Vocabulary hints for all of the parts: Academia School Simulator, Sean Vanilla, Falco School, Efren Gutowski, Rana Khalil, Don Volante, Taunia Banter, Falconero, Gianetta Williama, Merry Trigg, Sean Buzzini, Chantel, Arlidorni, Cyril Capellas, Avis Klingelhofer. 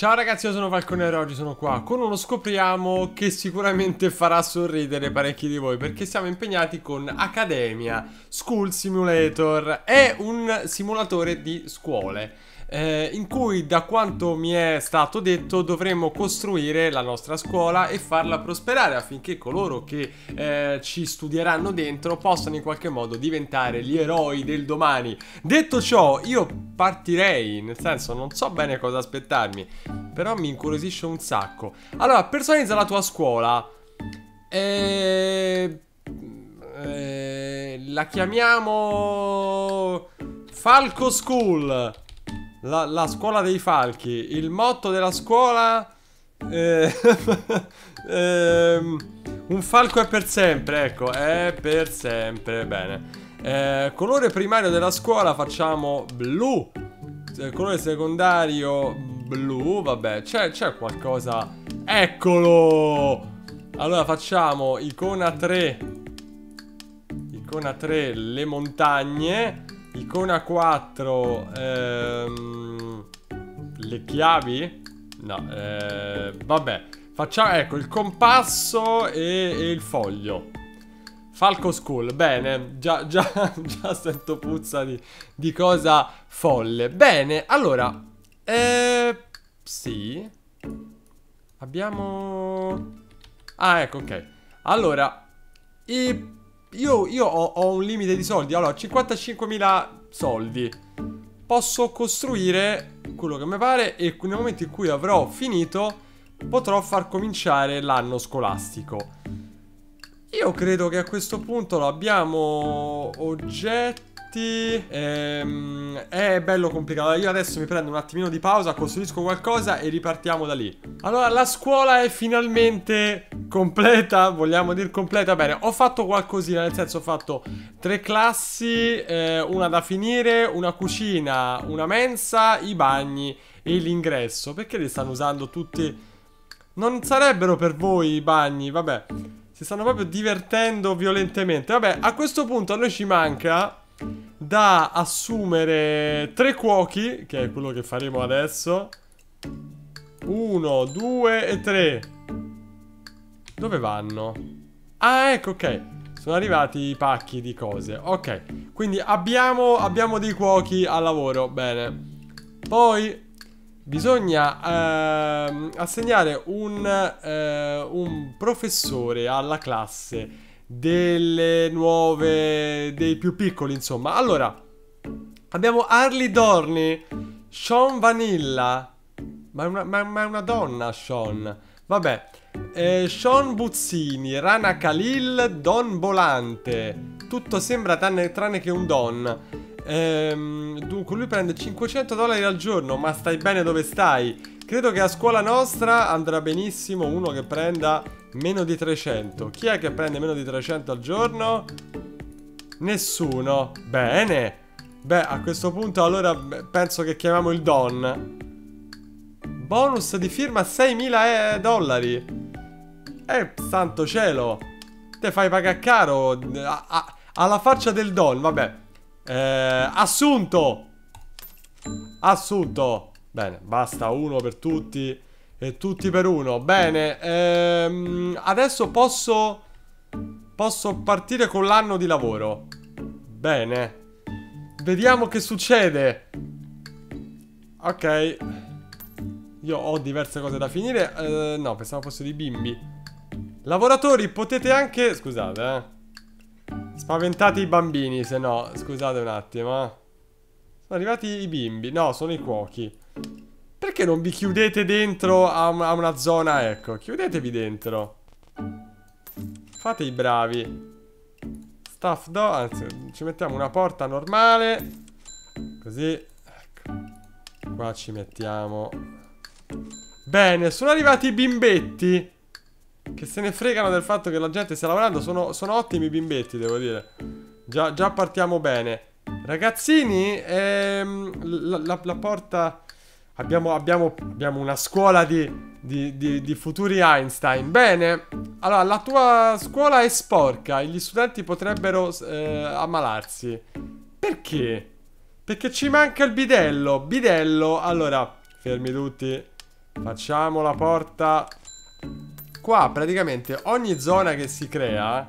Ciao ragazzi, io sono Falconero e oggi sono qua con uno scopriamo che sicuramente farà sorridere parecchi di voi, perché siamo impegnati con Academia School Simulator. È un simulatore di scuole in cui, da quanto mi è stato detto, dovremmo costruire la nostra scuola e farla prosperare affinché coloro che ci studieranno dentro possano in qualche modo diventare gli eroi del domani. Detto ciò, io partirei, nel senso non so bene cosa aspettarmi, però mi incuriosisce un sacco. Allora, personalizza la tua scuola. La chiamiamo Falco School, la scuola dei falchi. Il motto della scuola un falco è per sempre. Ecco, è per sempre. Bene. Colore primario della scuola facciamo blu, colore secondario blu. Vabbè, c'è qualcosa. Eccolo. Allora facciamo icona 3, icona 3 le montagne, icona 4 le chiavi? No, vabbè, facciamo, ecco, il compasso e il foglio. Falco School, bene, già sento puzza di cosa folle. Bene, allora sì, abbiamo... ah, ecco, ok. Allora io ho un limite di soldi. Allora, 55.000 soldi. Posso costruire quello che mi pare e nel momento in cui avrò finito potrò far cominciare l'anno scolastico. Io credo che a questo punto abbiamo oggetti. È bello complicato. Allora, io adesso mi prendo un attimino di pausa, costruisco qualcosa e ripartiamo da lì. Allora, la scuola è finalmente completa, vogliamo dire completa. Bene, ho fatto qualcosina, nel senso ho fatto 3 classi, una da finire, una cucina, una mensa, i bagni e l'ingresso. Perché li stanno usando tutti? Non sarebbero per voi i bagni, vabbè. Si stanno proprio divertendo violentemente. Vabbè, a questo punto a noi ci manca da assumere 3 cuochi, che è quello che faremo adesso. 1, 2 e 3. Dove vanno? Ah, ecco, ok. Sono arrivati i pacchi di cose. Ok, quindi abbiamo dei cuochi al lavoro. Bene. Poi bisogna assegnare un professore alla classe dei più piccoli, insomma. Allora, abbiamo Arlidorni, Sean Vanilla. Ma è una donna, Sean. Vabbè, Sean Buzzini, Rana Khalil, Don Volante. Tutto sembra tranne che un don. Dunque lui prende $500 al giorno. Ma stai bene dove stai? Credo che a scuola nostra andrà benissimo uno che prenda meno di 300. Chi è che prende meno di 300 al giorno? Nessuno. Bene. Beh, a questo punto allora penso che chiamiamo il Don. Bonus di firma $6.000. Santo cielo, te fai pagare caro. Alla faccia del Don. Vabbè. Assunto. Bene, basta uno per tutti e tutti per uno. Bene, adesso posso partire con l'anno di lavoro. Bene, vediamo che succede. Ok, io ho diverse cose da finire. No, pensavo fosse di bimbi. Lavoratori, potete anche... scusate, spaventate i bambini, se no. Scusate un attimo. Sono arrivati i bimbi. No, sono i cuochi. Perché non vi chiudete dentro a una zona? Ecco, chiudetevi dentro. Fate i bravi. Staff door. Anzi, ci mettiamo una porta normale. Così. Ecco. Qua ci mettiamo. Bene, sono arrivati i bimbetti, che se ne fregano del fatto che la gente stia lavorando. Sono ottimi i bimbetti, devo dire. Già partiamo bene. Ragazzini, la porta... Abbiamo una scuola di futuri Einstein. Bene. Allora, la tua scuola è sporca. Gli studenti potrebbero ammalarsi. Perché? Perché ci manca il bidello. Bidello. Allora, fermi tutti. Facciamo la porta. Qua praticamente ogni zona che si crea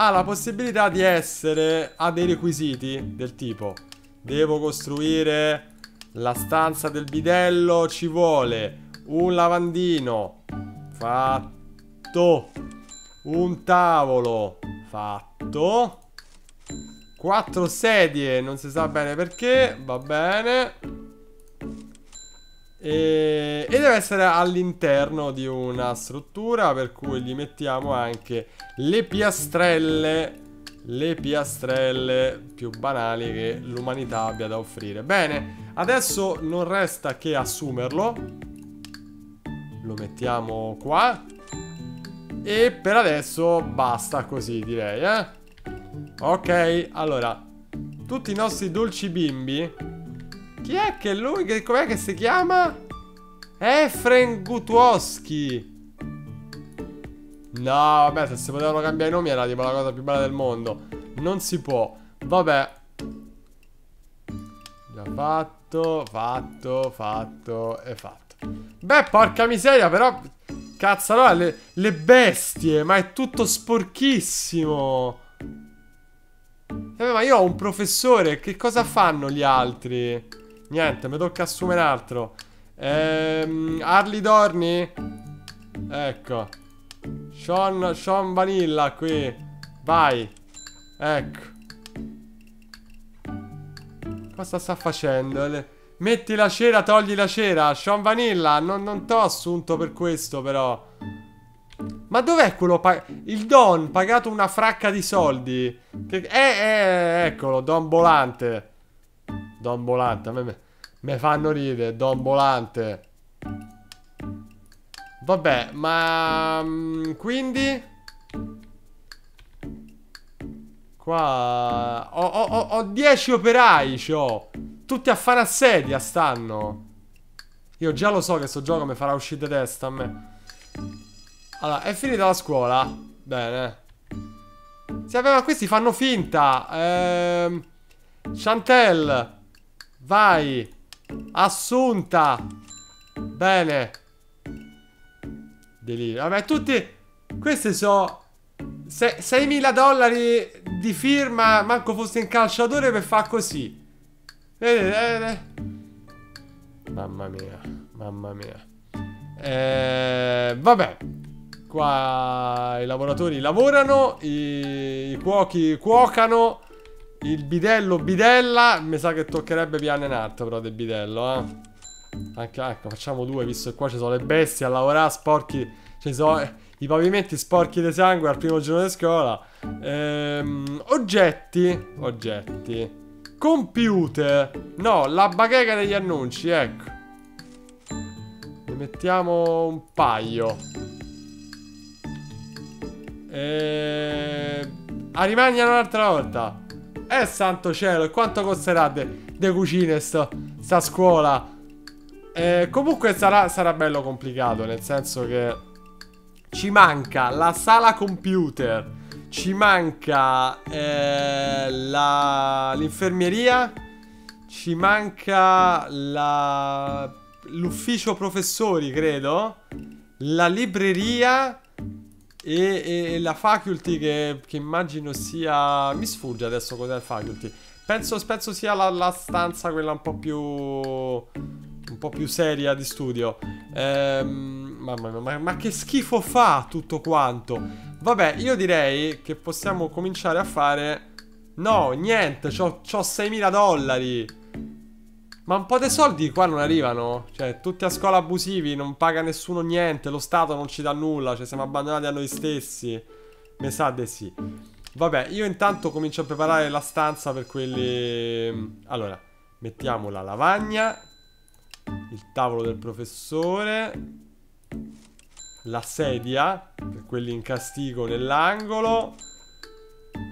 ha la possibilità di essere, ha dei requisiti del tipo: devo costruire la stanza del bidello, ci vuole un lavandino, fatto, un tavolo, fatto, 4 sedie, non si sa bene perché, va bene, e deve essere all'interno di una struttura, per cui gli mettiamo anche le piastrelle, le piastrelle più banali che l'umanità abbia da offrire. Bene, adesso non resta che assumerlo. Lo mettiamo qua. E per adesso basta così, direi, eh? Ok, allora, tutti i nostri dolci bimbi. Chi è che lui, com'è che si chiama? Efren Gutowski. No, vabbè, se si potevano cambiare i nomi era tipo la cosa più bella del mondo. Non si può. Vabbè. Già fatto, fatto, fatto e fatto. Beh, porca miseria, però. Cazzarola, le bestie. Ma è tutto sporchissimo. Ma io ho un professore. Che cosa fanno gli altri? Niente, mi tocca assumere altro. Arlidorni. Ecco. Sean Vanilla qui. Vai. Ecco. Cosa sta facendo? Metti la cera, togli la cera. Sean Vanilla, non t'ho assunto per questo però. Ma dov'è quello? Il Don pagato una fracca di soldi che... eccolo, Don Volante. Don Volante, a me me fanno ridere. Don Volante. Vabbè, ma quindi qua ho 10 operai, c'ho. Tutti a fare a sedia stanno. Io già lo so che sto gioco mi farà uscire di testa a me. Allora, è finita la scuola. Bene. Sì, vabbè, ma questi fanno finta. Chantel, vai. Assunta. Bene. Delirio. Vabbè, tutti. Questi sono $6.000 di firma. Manco fosse un calciatore per far così. Mamma mia. Mamma mia. Vabbè. Qua i lavoratori lavorano. I cuochi cuocano. Il bidello bidella. Mi sa che toccherebbe piano in alto però del bidello, eh. Ecco, facciamo 2, visto che qua ci sono le bestie a lavorare, sporchi. Ci sono i pavimenti sporchi di sangue al primo giorno di scuola. Oggetti. Oggetti. Computer. No, la bacheca degli annunci, ecco. Ne mettiamo un paio. A rimanere un'altra volta. Santo cielo, e quanto costerà de cucine sta scuola? Comunque sarà bello complicato, nel senso che ci manca la sala computer, ci manca l'infermieria, ci manca l'ufficio professori, credo, la libreria e la faculty che immagino sia... Mi sfugge adesso cos'è il faculty. Penso sia la stanza quella un po' più seria di studio. Mamma mia, ma che schifo fa tutto quanto. Vabbè, io direi che possiamo cominciare a fare... No, niente, c'ho $6.000. Ma un po' di soldi qua non arrivano. Cioè, tutti a scuola abusivi, non paga nessuno niente, lo Stato non ci dà nulla, cioè siamo abbandonati a noi stessi. Mi sa di sì. Vabbè, io intanto comincio a preparare la stanza per quelli... Allora, mettiamo la lavagna, il tavolo del professore, la sedia per quelli in castigo nell'angolo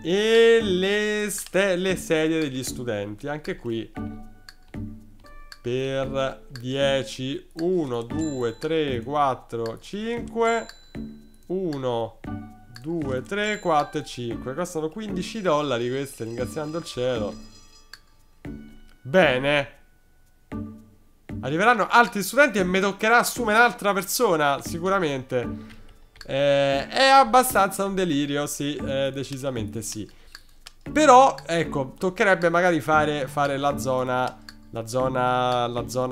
e le sedie degli studenti. Anche qui per 10. 1, 2, 3, 4, 5. 1, 2, 3, 4 e 5. Costano $15 queste, ringraziando il cielo. Bene. Arriveranno altri studenti e mi toccherà assumere un'altra persona, sicuramente. È abbastanza un delirio, sì, decisamente sì. Però, ecco, toccherebbe magari fare la zona,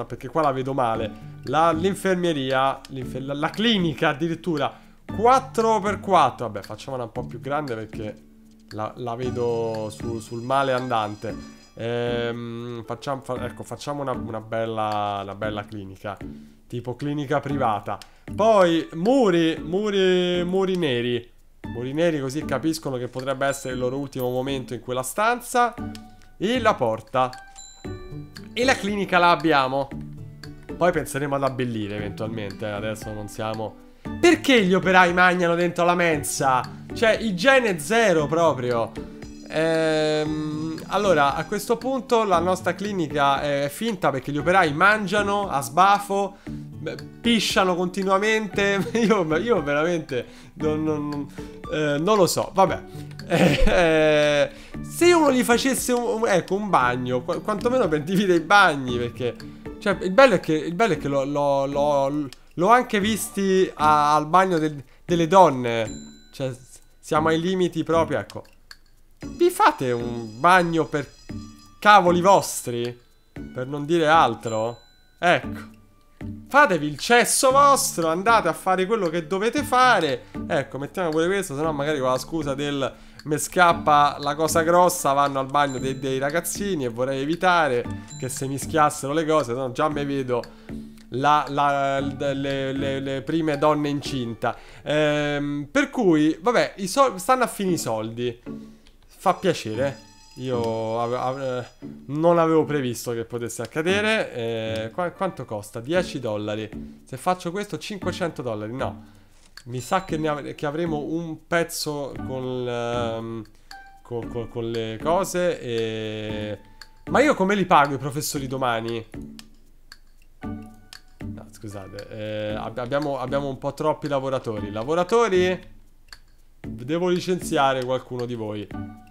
perché qua la vedo male. L'infermieria, la clinica addirittura. 4x4, vabbè, facciamola un po' più grande perché la vedo sul male andante. Facciamo una bella clinica, tipo clinica privata. Poi muri neri. Muri neri, così capiscono che potrebbe essere il loro ultimo momento in quella stanza. E la porta. E la clinica la abbiamo. Poi penseremo ad abbellire eventualmente. Adesso non siamo... Perché gli operai mangiano dentro la mensa? Cioè, igiene zero proprio. Allora, a questo punto la nostra clinica è finta perché gli operai mangiano a sbafo, pisciano continuamente. Io veramente non lo so, vabbè. Se uno gli facesse un bagno, quantomeno per dividere i bagni, perché cioè, il bello è che l'ho anche visti al bagno delle donne. Cioè, siamo ai limiti proprio, ecco. Vi fate un bagno per cavoli vostri? Per non dire altro? Ecco. Fatevi il cesso vostro, andate a fare quello che dovete fare. Ecco, mettiamo pure questo, sennò magari con la scusa del "me scappa la cosa grossa" vanno al bagno dei ragazzini, e vorrei evitare che se mischiassero le cose, sennò già mi vedo le prime donne incinta. Per cui, vabbè, stanno a finire i soldi. Fa piacere. Io non avevo previsto che potesse accadere. Quanto costa? 10 dollari. Se faccio questo, 500 dollari. No. Mi sa che avremo un pezzo con le cose. E... Ma io come li pago i professori domani? No, scusate. Abbiamo un po' troppi lavoratori. Lavoratori? Devo licenziare qualcuno di voi.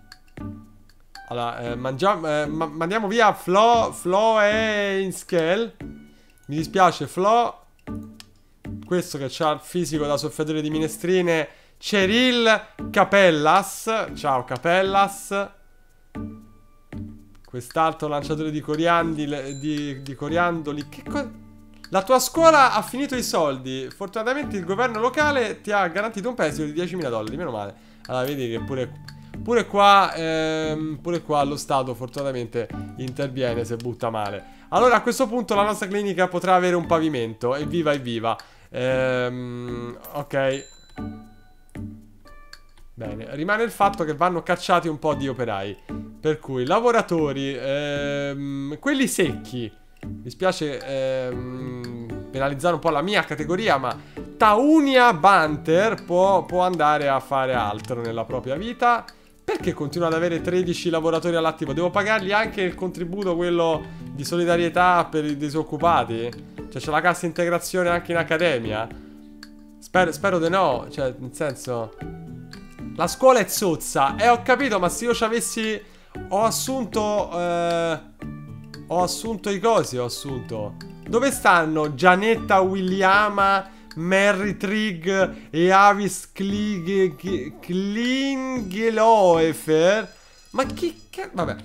Allora, mandiamo via Flo e Inskel. Mi dispiace, Flo. Questo che c'ha il fisico da soffiatore di minestrine. Cyril Capellas. Ciao, Capellas. Quest'altro lanciatore di coriandoli. Di coriandoli. Che cosa? La tua scuola ha finito i soldi. Fortunatamente il governo locale ti ha garantito un prestito di 10.000 dollari. Meno male. Allora, vedi che pure qua lo Stato fortunatamente interviene se butta male. Allora, a questo punto la nostra clinica potrà avere un pavimento. Evviva, evviva. Ok. Bene. Rimane il fatto che vanno cacciati un po' di operai. Per cui, lavoratori. Quelli secchi. Mi spiace penalizzare un po' la mia categoria, ma Taunia Banter può andare a fare altro nella propria vita. Perché continua ad avere 13 lavoratori all'attivo? Devo pagargli anche il contributo, quello di solidarietà per i disoccupati? Cioè, c'è la cassa integrazione anche in accademia? Spero di no, cioè, nel senso... La scuola è zozza, ho capito, ma se io ci avessi... Ho assunto i cosi, ho assunto. Dove stanno Gianetta Williama, Merry Trigg e Avis Klingelhofer? Ma vabbè.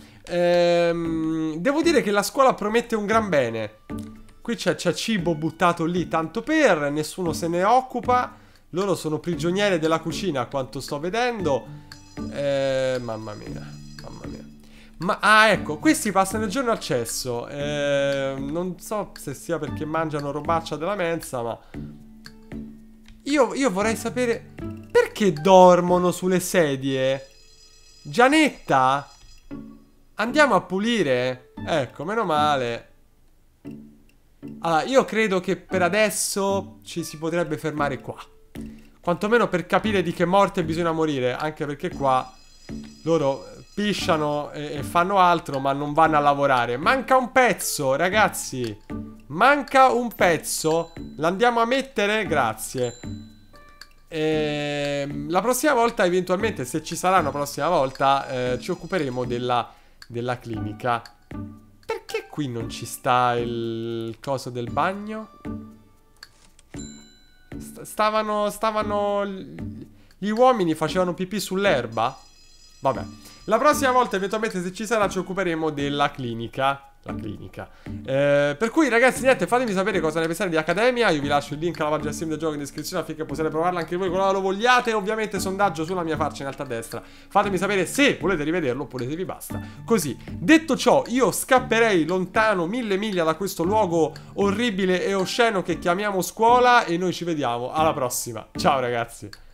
Devo dire che la scuola promette un gran bene. Qui c'è cibo buttato lì tanto per, nessuno se ne occupa. Loro sono prigioniere della cucina, a quanto sto vedendo. Mamma mia, mamma mia. Ecco, questi passano il giorno al cesso. Non so se sia perché mangiano robaccia della mensa, ma io vorrei sapere perché dormono sulle sedie. Gianetta, andiamo a pulire. Ecco, meno male. Allora, io credo che per adesso ci si potrebbe fermare qua, quantomeno per capire di che morte bisogna morire. Anche perché qua loro... pisciano e fanno altro, ma non vanno a lavorare. Manca un pezzo, ragazzi. Manca un pezzo. L'andiamo a mettere? Grazie. La prossima volta, eventualmente, se ci sarà una prossima volta, ci occuperemo della clinica. perché qui non ci sta il coso del bagno? Stavano... Gli uomini facevano pipì sull'erba? Vabbè. La prossima volta, eventualmente, se ci sarà, ci occuperemo della clinica. La clinica. Per cui, ragazzi, niente, fatemi sapere cosa ne pensate di Academia. Io vi lascio il link alla pagina Steam del gioco in descrizione affinché possiate provarla anche voi quando lo vogliate. Ovviamente sondaggio sulla mia faccia in alto a destra. Fatemi sapere se volete rivederlo oppure se vi basta. Così, detto ciò, io scapperei lontano 1000 miglia da questo luogo orribile e osceno che chiamiamo scuola. E noi ci vediamo alla prossima. Ciao, ragazzi.